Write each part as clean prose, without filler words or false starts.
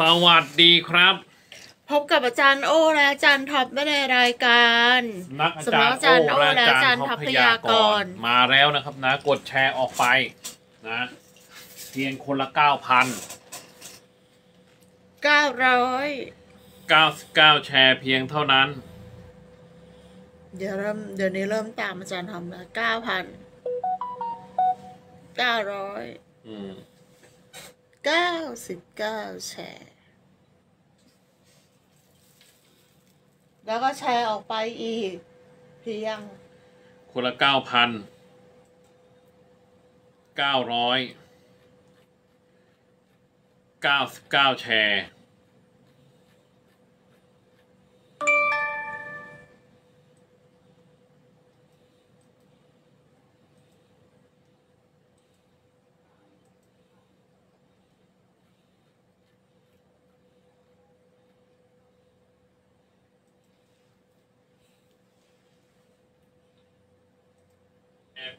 สวัสดีครับพบกับอาจารย์โอและอาจารย์ท็อปในรายการสำนักอาจารย์โอและอาจารย์ท็อปพยากรณ์มาแล้วนะครับนะกดแชร์ออกไปนะเพียงคนละ 9,999 แชร์เพียงเท่านั้นเดี๋ยวนี้เริ่มตามอาจารย์ทำแล้ว 9,999 แชร์แล้วก็แชร์ออกไปอีกเพียงคนละ 9,999 แชร์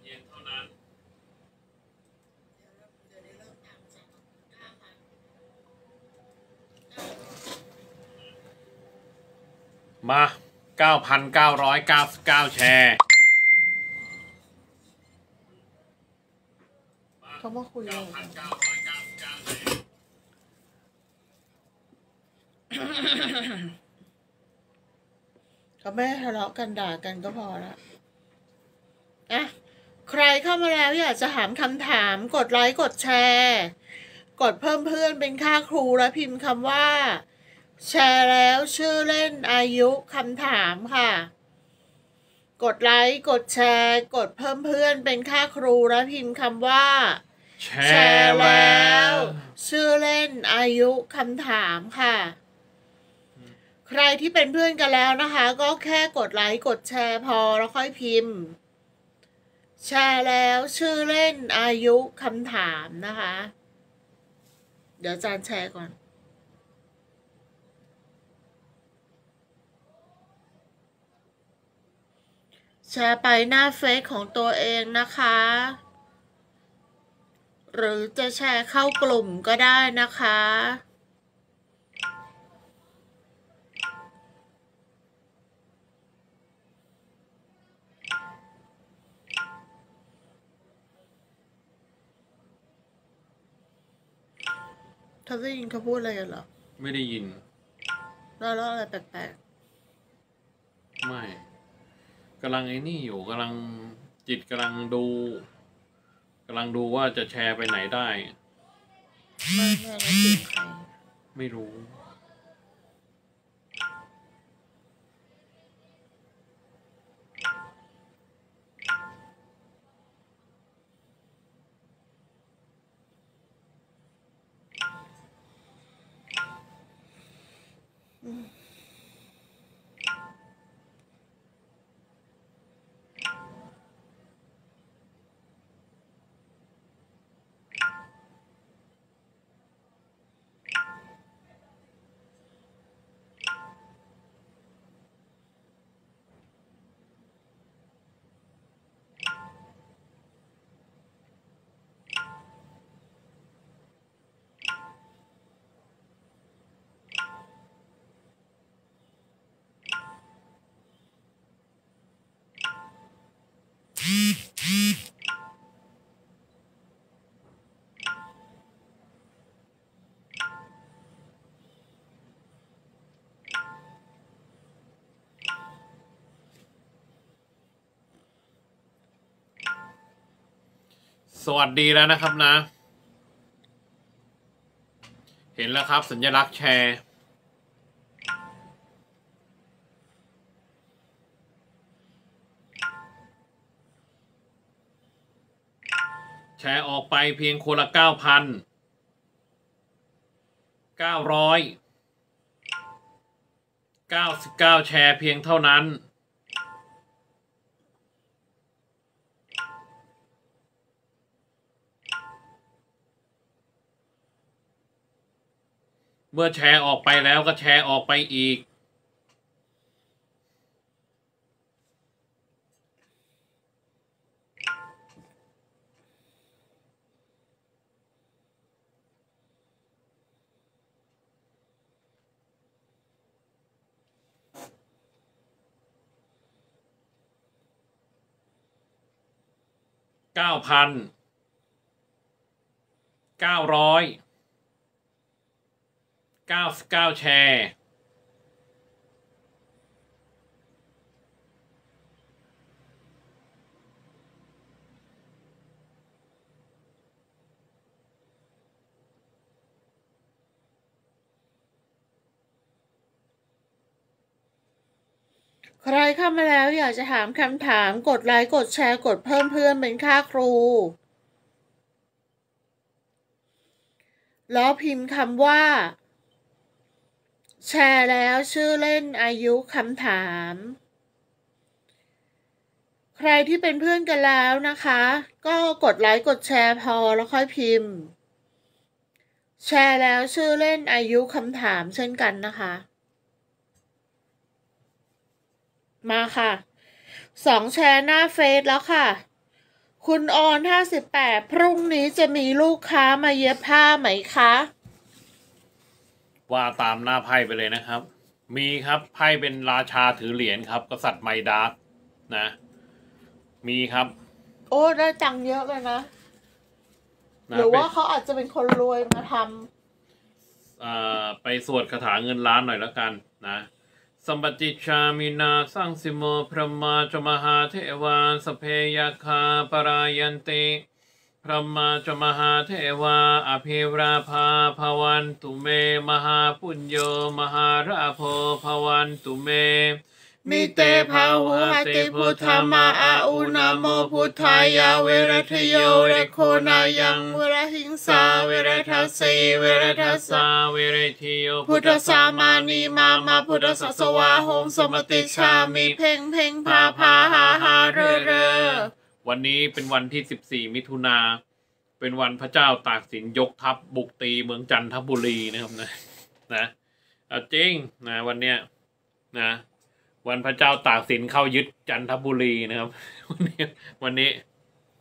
เพียงเท่านั้นมา 9,999 แชร์เขามาคุยเลยเขาไม่ทะเลาะกันด่ากันก็พอละอ่ะใครเข้ามาแล้วอยากจะถามคำถามกดไลค์กดแชร์กดเพิ่มเพื่อนเป็นค่าครูและพิมพ์คำว่าแชร์แล้วชื่อเล่นอายุคำถามค่ะกดไลค์กดแชร์กดเพิ่มเพื่อนเป็นค่าครูและพิมพ์คำว่าแชร์แล้วชื่อเล่นอายุคำถามค่ะใครที่เป็นเพื่อนกันแล้วนะคะก็แค่กดไลค์กดแชร์พอแล้วค่อยพิมพ์แชร์แล้วชื่อเล่นอายุคำถามนะคะเดี๋ยวอาจารย์แชร์ก่อนแชร์ไปหน้าเฟซของตัวเองนะคะหรือจะแชร์เข้ากลุ่มก็ได้นะคะเธอได้ยินเขาพูดอะไรกันเหรอไม่ได้ยินแล้วอะไรแปลกๆไม่กำลังไอ้นี่อยู่กำลังจิตกำลังดูว่าจะแชร์ไปไหนได้ไม่รู้สวัสดีแล้วนะครับนะเห็นแล้วครับสัญลักษณ์แชร์แชร์ออกไปเพียงคนละ 9,999 แชร์เพียงเท่านั้นเมื่อแชร์ออกไปแล้วก็แชร์ออกไปอีก 9,999แชร์ใครเข้ามาแล้วอยากจะถามคำถามกดไลค์กดแชร์กดเพิ่มเพื่อนเป็นค่าครูแล้วพิมพ์คำว่าแชร์แล้วชื่อเล่นอายุคำถามใครที่เป็นเพื่อนกันแล้วนะคะก็กดไลค์กดแชร์พอแล้วค่อยพิมพ์แชร์แล้วชื่อเล่นอายุคำถามเช่นกันนะคะมาค่ะ2แชร์หน้าเฟซแล้วค่ะคุณออน58พรุ่งนี้จะมีลูกค้ามาเย็บผ้าไหมคะว่าตามหน้าไพ่ไปเลยนะครับมีครับไพ่เป็นราชาถือเหรียญครับกษัตริย์ไมดาสนะมีครับโอ้ได้ตังค์เยอะเลยนะหรือว่าเขาอาจจะเป็นคนรวยมาทำไปสวดคาถาเงินล้านหน่อยแล้วกันนะสัมปติชามินาสังสิโมพระมาจมหาเทวาสเพยาคาปรายันติพระมาจมหาเทวาอภิราภาภวันตุเมมหาปุญโยมหาราโภภวันตุเมมิเตภาวุหะเตพุทธมาอาอุนาโมพุทธายาเวรทโยเรโคนายังเวรหิงสาเวรทัสสีเวรทัสสาเวรทิโยพุทธสามานีมามาพุทธสัสวาหงสมติชามีเพ่งเพ่งพาพาหาหาเรเรวันนี้เป็นวันที่14 มิถุนาเป็นวันพระเจ้าตากสินยกทัพบุกตีเมืองจันทบุรีนะครับนะจริงนะวันเนี้ยนะวันพระเจ้าตากสินเข้ายึดจันทบุรีนะครับวันนี้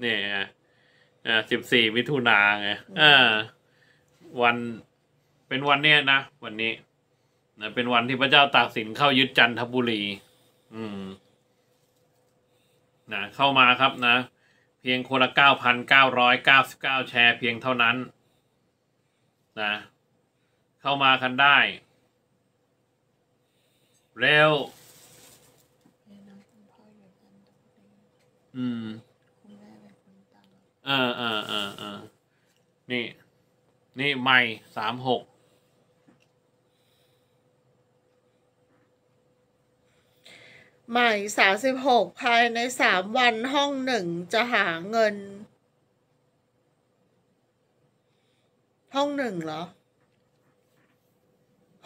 เนี่ย14 มิถุนาไงวันเป็นวันเนี้ยนะวันนี้นะเป็นวันที่พระเจ้าตากสินเข้ายึดจันทบุรีนะเข้ามาครับนะเพียงคนละ 9,999 แชร์เพียงเท่านั้นนะเข้ามากันได้เร็วนี่นี่ใหม่36ใหม่36ภายใน3 วันห้อง1จะหาเงินห้อง1เหรอ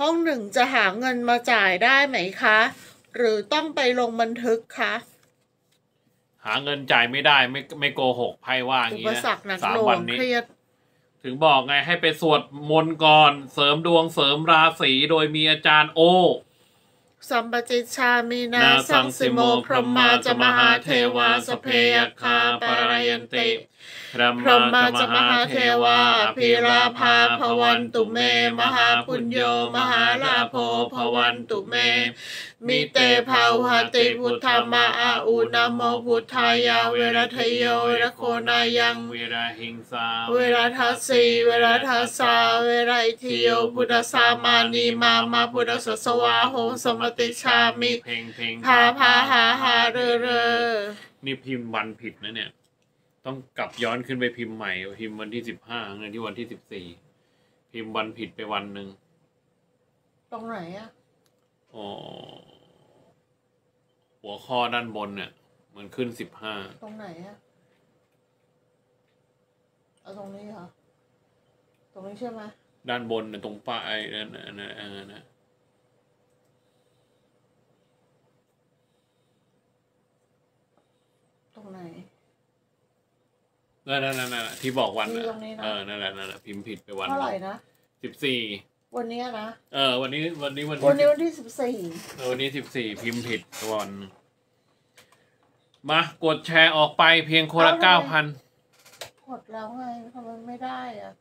ห้อง1จะหาเงินมาจ่ายได้ไหมคะหรือต้องไปลงบันทึกคะหาเงินจ่ายไม่ได้ไม่โกหกไพ่ว่าอย่างนี้นะ3 วันนี้ถึงบอกไงให้ไปสวดมนต์ก่อนเสริมดวงเสริมราศีโดยมีอาจารย์โอสัมปติชามีนาสังสิโมพรหมาจมหาเทวาสเพยาคาปรายันติพรหมาจมหาเทวาอภิราภาภวันตุเมมหาปุญโยมหาลาโภภวันตุเมมิเตภาหะติพุทธมาอาอุนาโมพุทธายาเวรทโยเวรโคนายังเวรหิงสาเวรทัสสีเวรทัสสาเวรทิโยพุทธสามานีมามาพุทธสัสวาโหสมติชามิเพ่งเพ่งพาพาหาหาเรเรนี่พิมพ์วันผิดนะเนี่ยต้องกลับย้อนขึ้นไปพิมพ์ใหม่พิมพ์วันที่15เงินที่วันที่14พิมพ์วันผิดไปวันหนึ่งตรงไหนอ่ะอ๋อหัวข้อด้านบนเนี่ยมันขึ้น15ตรงไหนอ่ะเอาตรงนี้เหรอตรงนี้ใช่ไหมด้านบนเนี่ยตรงป้ายนั่นนะตรงไหนนั่นที่บอกวันนะนั่นแหละพิมพ์ผิดไปวันเท่าไหร่นะ14วันนี้นะวันนี้วันที่14วันนี้14พิมพ์ผิดวันมากดแชร์ออกไปเพียงคนละ 9,000 กดแล้วไงทำไมไม่ได้อะ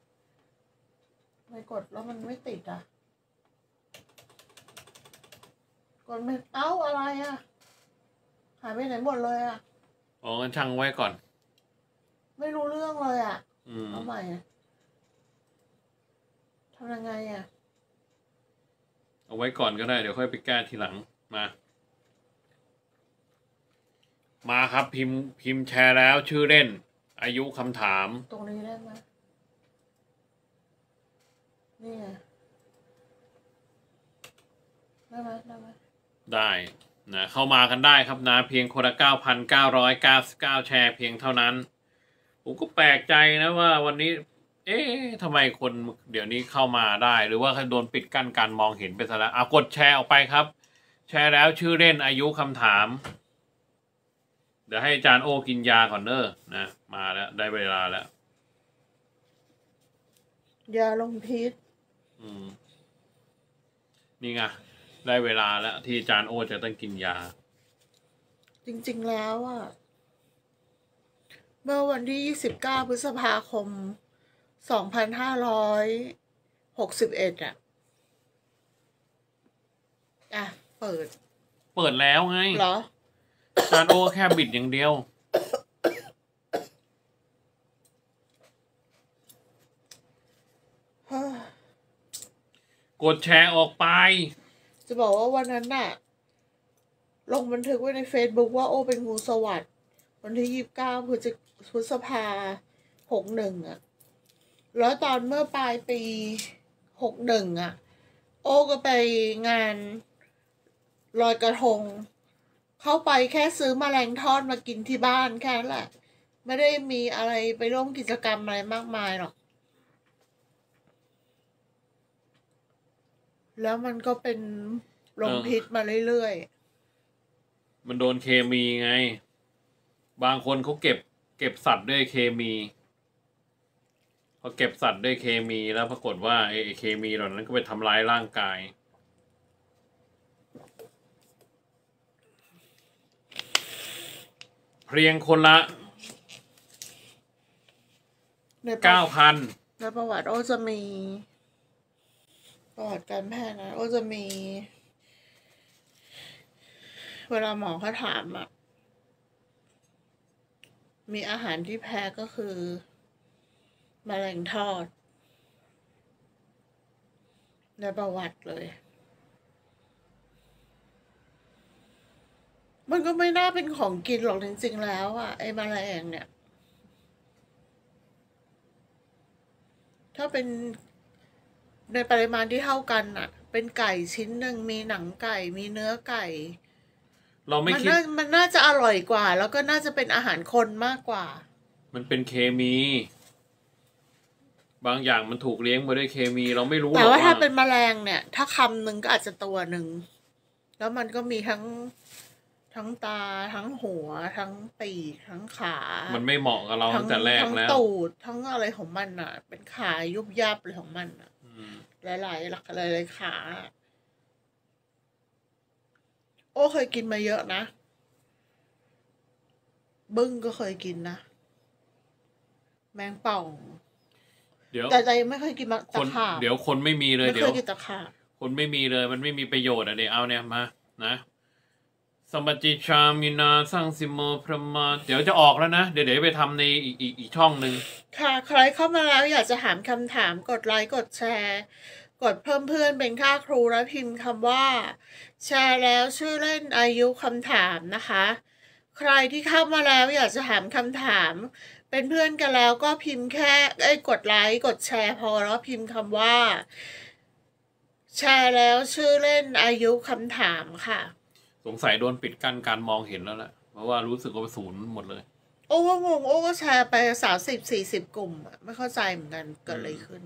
ไม่กดแล้วมันไม่ติดอ่ะกดไม่เอ้าอะไรอ่ะหายไปไหนหมดเลยอ่ะอ๋องั้นช่างไว้ก่อน ไม่รู้เรื่องเลยอ่ะเอาใหม่อ่ะทำยังไงอ่ะเอาไว้ก่อนก็ได้เดี๋ยวค่อยไปแก้ทีหลังมาครับพิมพ์แชร์แล้วชื่อเล่นอายุคำถามตรงนี้ได้ไหมนี่ไงได้ไหมได้นะเข้ามากันได้ครับนะเพียงคนละ 9,999 แชร์เพียงเท่านั้นผมก็แปลกใจนะว่าวันนี้เอ๊ะทำไมคนเดี๋ยวนี้เข้ามาได้หรือว่าโดนปิดกั้นการมองเห็นไปซะแล้วกดแชร์ออกไปครับแชร์แล้วชื่อเล่นอายุคำถามเดี๋ยวให้อาจารย์โอกินยาก่อนเนอะนะมาแล้วได้เวลาแล้วยาลงพิษนี่ไงได้เวลาแล้วที่อาจารย์โอจะต้องกินยาจริงๆแล้วอะเมื่อวันที่29พฤษภาคม2561อ่ะเปิดแล้วไงเหรออาจารย์โอแค่บิดอย่างเดียวกดแชร์ออกไปจะบอกว่าวันนั้นน่ะลงบันทึกไว้ใน Facebook ว่าโอเป็นงูสวัสด์วันที่29พฤษภา61อ่ะแล้วตอนเมื่อปลายปี61อ่ะโอก็ไปงานลอยกระทงเข้าไปแค่ซื้อแมลงทอดมากินที่บ้านแค่นั้นแหละไม่ได้มีอะไรไปร่วมกิจกรรมอะไรมากมายหรอกแล้วมันก็เป็นลมพิษมาเรื่อยๆมันโดนเคมีไงบางคนเขาเก็บสัตว์ด้วยเคมีพอเก็บสัตว์ด้วยเคมีแล้วปรากฏว่าไอ้เคมีเหล่านั้นก็ไปทำร้ายร่างกายเพียงคนละ 9,000 ในประวัติโอจะมีประวัติการแพทย์นะโอจะมีเวลาหมอเขาถามอ่ะมีอาหารที่แพ้ก็คือแมลงทอดในประวัติเลยมันก็ไม่น่าเป็นของกินหรอกจริงๆแล้วอ่ะไอ้แมลงเนี่ยถ้าเป็นในปริมาณที่เท่ากันอ่ะเป็นไก่ชิ้นหนึ่งมีหนังไก่มีเนื้อไก่เราไม่คิดมันน่าจะอร่อยกว่าแล้วก็น่าจะเป็นอาหารคนมากกว่ามันเป็นเคมีบางอย่างมันถูกเลี้ยงมาด้วยเคมีเราไม่รู้แต่ว่าถ้าเป็นแมลงเนี่ยถ้าคำหนึ่งก็อาจจะตัวหนึ่งแล้วมันก็มีทั้งตาทั้งหัวทั้งปีกทั้งขามันไม่เหมาะกับเราตั้งแต่แรกแล้วทั้งตูดทั้งอะไรของมันอ่ะเป็นขายุบยับเลยของมันอ่ะหลายขาโอ้เคยกินมาเยอะนะบึ้งก็เคยกินนะแมงป่องเดี๋ยวแต่ใจไม่เคยกินตะขาบเดี๋ยวคนไม่มีเลยเดี๋ยวคนไม่มีเลยมันไม่มีประโยชน์อ่ะเดี๋ยวเอาเนี่ยมานะสมบัติชามินาสร้างซิโมพระมาเดี๋ยวจะออกแล้วนะเดี๋ยวไปทำในอีกช่องหนึ่งค่ะใครเข้ามาแล้วอยากจะถามคำถามกดไลค์กดแชร์กดเพิ่มเพื่อนเป็นค่าครูแล้วพิมพ์คำว่าแชร์แล้วชื่อเล่นอายุคำถามนะคะใครที่เข้ามาแล้วอยากจะถามคำถามเป็นเพื่อนกันแล้วก็พิมพ์แค่กดไลค์กดแชร์พอแล้วพิมพ์คำว่าแชร์แล้วชื่อเล่นอายุคำถามค่ะสงสัยโดนปิดกั้นการมองเห็นแล้วแหละเพราะว่ารู้สึกว่าศูนย์หมดเลยโอ้ก็งงโอ้ก็แชร์ไป30-40กลุ่มไม่เข้าใจเหมือนกันเกิดอะไรขึ้น